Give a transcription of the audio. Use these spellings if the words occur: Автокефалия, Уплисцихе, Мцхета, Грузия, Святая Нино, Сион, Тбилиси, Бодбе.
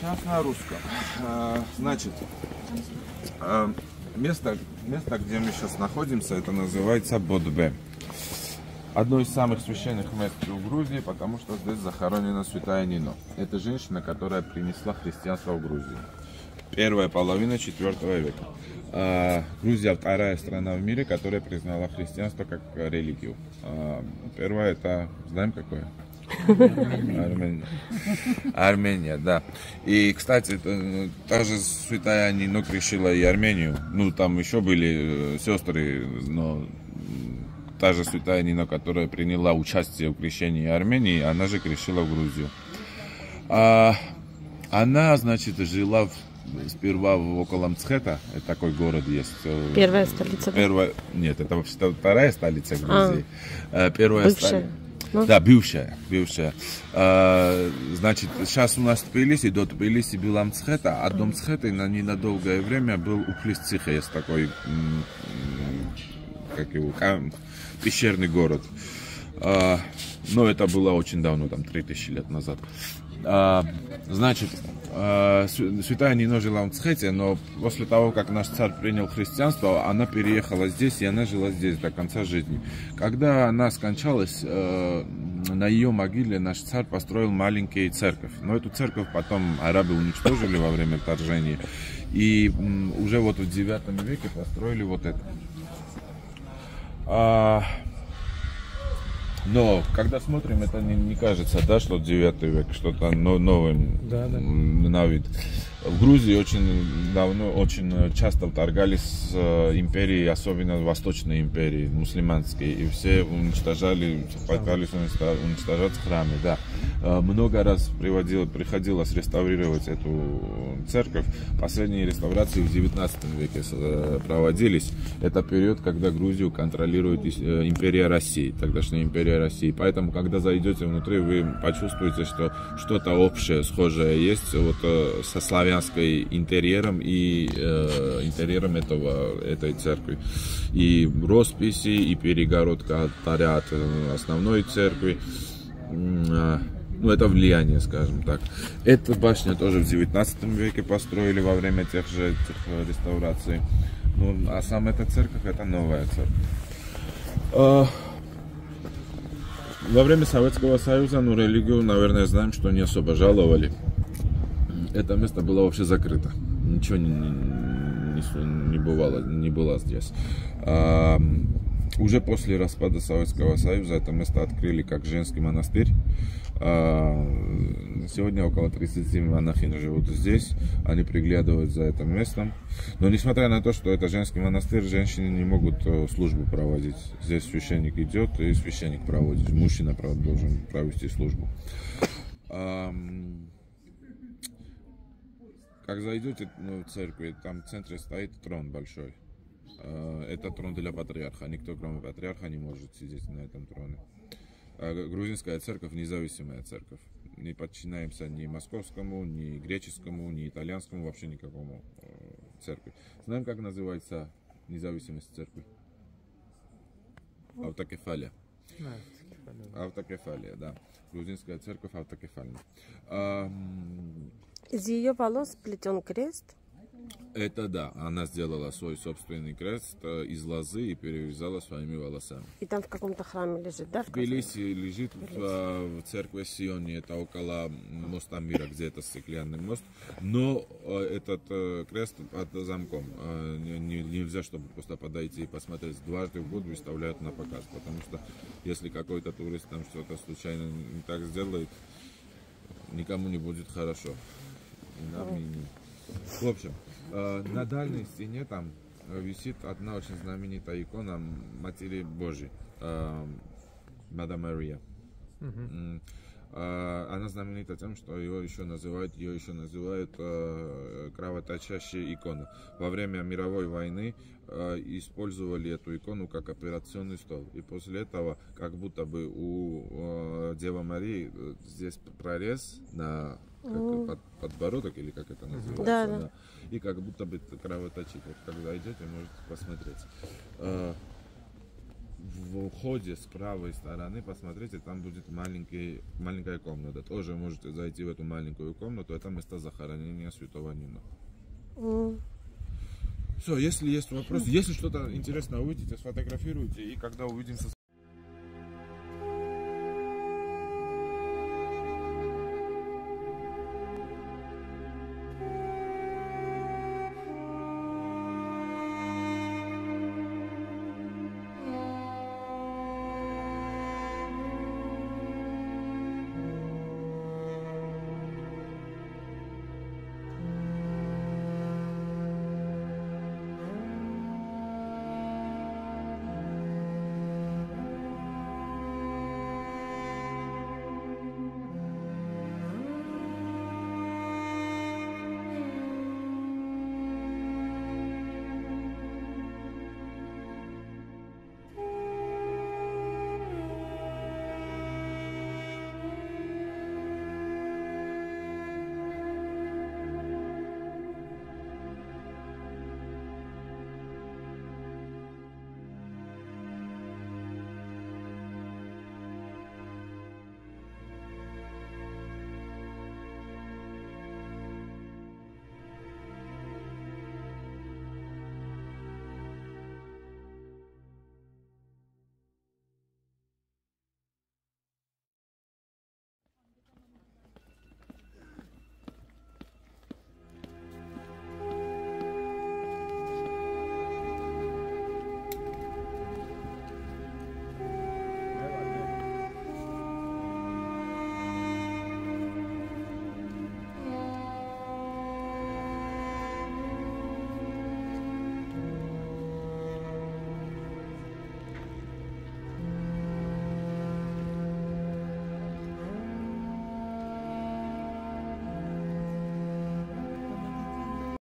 Сейчас на русском. Значит, место, где мы сейчас находимся, это называется Бодбе. Одно из самых священных мест в Грузии, потому что здесь захоронена Святая Нино. Это женщина, которая принесла христианство в Грузию. Первая половина IV века. Грузия вторая страна в мире, которая признала христианство как религию. Первая это, знаем какое? Армения. Армения, да. И, кстати, та же Святая Нино крестила и Армению. Ну, там еще были сестры, но та же Святая Нино, которая приняла участие в крещении Армении, она же крестила Грузию. Она, значит, жила сперва около Мцхета, такой город есть. Первая столица? Нет, это вообще вторая столица Грузии. Первая столица. Да, бывшая. Значит, сейчас у нас Тбилиси, до Тбилиси была Мцхета, а до Мцхеты на ненадолгое время был Уплисцихе, есть такой, как его, пещерный город. Но это было очень давно, там 3000 лет назад. Значит, Святая Нино жила в Мцхете, но после того, как наш царь принял христианство, она переехала здесь, и она жила здесь до конца жизни. Когда она скончалась, на ее могиле наш царь построил маленькую церковь. Но эту церковь потом арабы уничтожили во время вторжения. И уже вот в IX веке построили вот это. Но когда смотрим, это не кажется, да, что 9 век, что-то новое, да. На вид. В Грузии очень давно, очень часто вторгались империи, особенно восточные империи, мусульманские, и все уничтожали, пытались уничтожать храмы, да. Много раз приходилось реставрировать эту церковь. Последние реставрации в XIX веке проводились. Это период, когда Грузию контролирует империя России, тогдашняя империя России. Поэтому, когда зайдете внутри, вы почувствуете, что что-то общее, схожее есть вот со славянской интерьером и интерьером этой церкви. И росписи, и перегородка алтаря от основной церкви. Ну, это влияние, скажем так. Эту башню тоже в XIX веке построили во время тех же реставраций. Ну, а сам эта церковь, это новая церковь. Во время Советского Союза, ну, религию, наверное, знаем, что не особо жаловали. Это место было вообще закрыто. Ничего не бывало, не было здесь. Уже после распада Советского Союза это место открыли как женский монастырь. Сегодня около 30 монахинь живут здесь. Они приглядывают за этим местом. Но несмотря на то, что это женский монастырь, женщины не могут службу проводить. Здесь священник идет и священник проводит. Мужчина должен провести службу. Как зайдете в церковь, там в центре стоит трон большой. Это трон для патриарха. Никто, кроме патриарха, не может сидеть на этом троне. Грузинская церковь – независимая церковь. Не подчиняемся ни московскому, ни греческому, ни итальянскому, вообще никакому церкви. Знаем, как называется независимость церкви? Автокефалия. Автокефалия, да. Грузинская церковь автокефальная. Из ее волос сплетен крест? Это да, она сделала свой собственный крест из лозы и перевязала своими волосами. И там в каком-то храме лежит, да? В Тбилиси лежит в церкви Сионе, это около моста Мира, где это стеклянный мост. Но этот крест под замком, нельзя, чтобы просто подойти и посмотреть. Дважды в год выставляют на показ, потому что если какой-то турист там что-то случайно не так сделает, никому не будет хорошо. И нам, и не. В общем, на дальней стене там висит одна очень знаменитая икона Матери Божьей, Мада Мария. Она знаменита тем, что ее еще называют кровоточащей иконой. Во время мировой войны использовали эту икону как операционный стол. И после этого, как будто бы у Девы Марии здесь прорез на подбородок, или как это называется, да. И как будто бы кровоточит. Вот когда идете, можете посмотреть. в уходе с правой стороны, посмотрите, там будет маленькая комната. Тоже можете зайти в эту маленькую комнату. Это место захоронения Святого Нино. Все, если есть вопросы, если что-то интересное увидите, сфотографируйте, и когда увидимся...